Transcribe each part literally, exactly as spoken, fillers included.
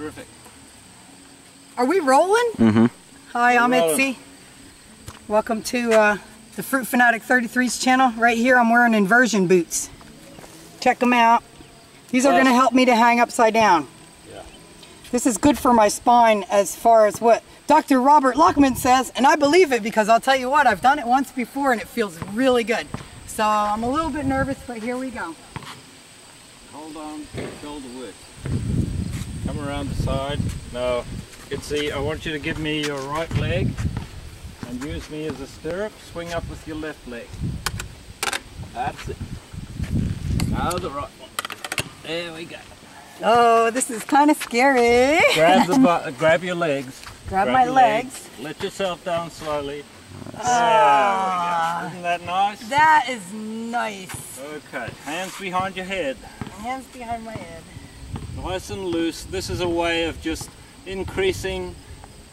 Terrific. Are we rolling? Mm-hmm. Hi, I'm Itsy. Welcome to uh, the Fruit Fanatic thirty-three's channel. Right here I'm wearing inversion boots. Check them out. These are uh, going to help me to hang upside down. Yeah. This is good for my spine as far as what Doctor Robert Lockhart says, and I believe it because I'll tell you what, I've done it once before and it feels really good. So I'm a little bit nervous, but here we go. Hold on to the shoulder width. Come around the side. Now, Itsy, I want you to give me your right leg and use me as a stirrup. Swing up with your left leg. That's it. Now the right one. There we go. Oh, this is kind of scary. Grab the butt, grab your legs. Grab, grab my legs. legs. Let yourself down slowly. Uh, Isn't that nice? That is nice. Okay, hands behind your head. Hands behind my head. Nice and loose. This is a way of just increasing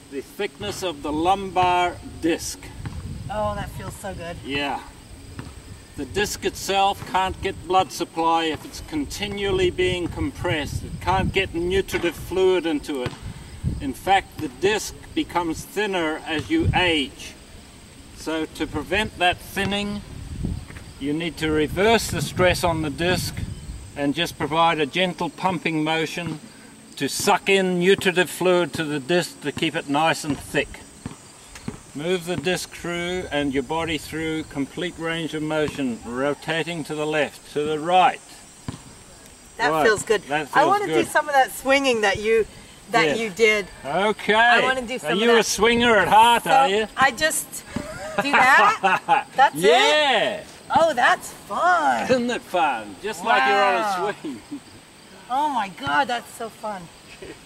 the thickness of the lumbar disc. Oh, that feels so good. Yeah. The disc itself can't get blood supply if it's continually being compressed. It can't get nutritive fluid into it. In fact, the disc becomes thinner as you age. So to prevent that thinning, you need to reverse the stress on the disc and just provide a gentle pumping motion to suck in nutritive fluid to the disc to keep it nice and thick. Move the disc through and your body through complete range of motion, rotating to the left, to the right. That right. feels good. That feels I want to good. do some of that swinging that you that yes. you did. Okay. I want to do some are of you that. a swinger at heart, so are you? I just... Do that? That's yeah. it? Yeah! Oh, that's fun! Isn't it fun? Just wow. like you're on a swing. Oh my god, that's so fun.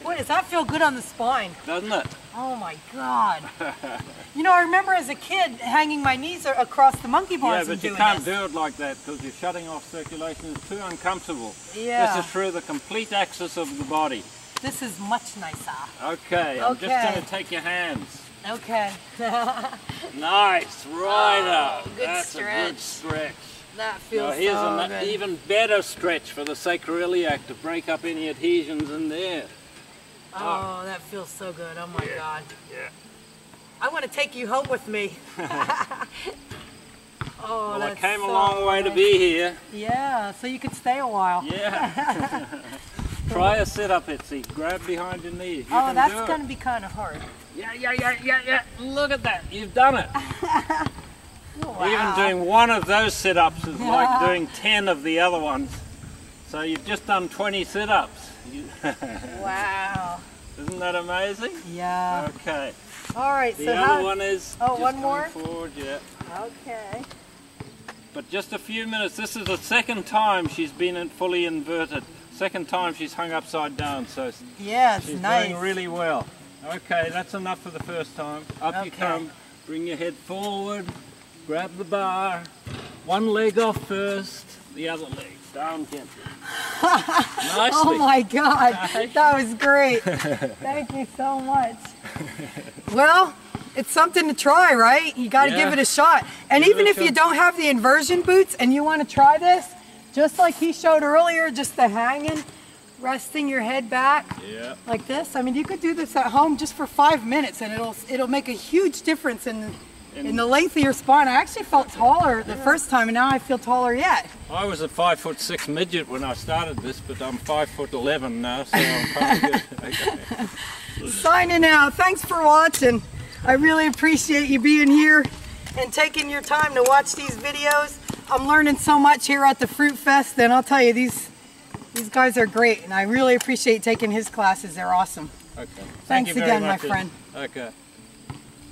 Boy, does that feel good on the spine? Doesn't it? Oh my god. You know, I remember as a kid hanging my knees across the monkey bars. Yeah, but you can't this. do it like that because you're shutting off circulation. It's too uncomfortable. Yeah. This is through the complete axis of the body. This is much nicer. Okay, okay. I'm just going to take your hands. Okay. Nice, right oh, up. Good That's stretch. a good stretch. That feels now, here's so an good. even better stretch for the sacroiliac to break up any adhesions in there. Oh, oh. that feels so good. Oh my yeah. god. Yeah. I want to take you home with me. oh, well, that's I came so a long way nice. to be here. Yeah, so you could stay a while. Yeah. Try a sit-up, Itsy. Grab behind your knees. You oh, that's going to be kind of hard. Yeah, yeah, yeah, yeah, yeah. Look at that. You've done it. wow. Even doing one of those sit-ups is yeah. like doing ten of the other ones. So you've just done twenty sit-ups. wow. Isn't that amazing? Yeah. Okay. All right. The so other how... one is oh, just one more? forward, yeah. Okay. But just a few minutes. This is the second time she's been in fully inverted. Second time she's hung upside down, so yeah, it's she's nice. doing really well. Okay, that's enough for the first time. Up okay. you come, bring your head forward, grab the bar, one leg off first, the other leg, down gently. Nicely. Oh my god, nice. That was great. Thank you so much. Well, it's something to try, right? You got to yeah. give it a shot. And give even if shot. you don't have the inversion boots and you want to try this, just like he showed earlier, just the hanging, resting your head back yeah. like this. I mean, you could do this at home just for five minutes, and it'll it'll make a huge difference in in, in the length of your spine. I actually felt taller the yeah. first time, and now I feel taller yet. I was a five foot six midget when I started this, but I'm five foot eleven now, so I'm kind of good. Okay. Signing out. Thanks for watching. I really appreciate you being here and taking your time to watch these videos. I'm learning so much here at the Fruit Fest, and I'll tell you, these these guys are great, and I really appreciate taking his classes. They're awesome. Okay. Thank Thanks you again, very much, my friend. Okay.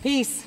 Peace.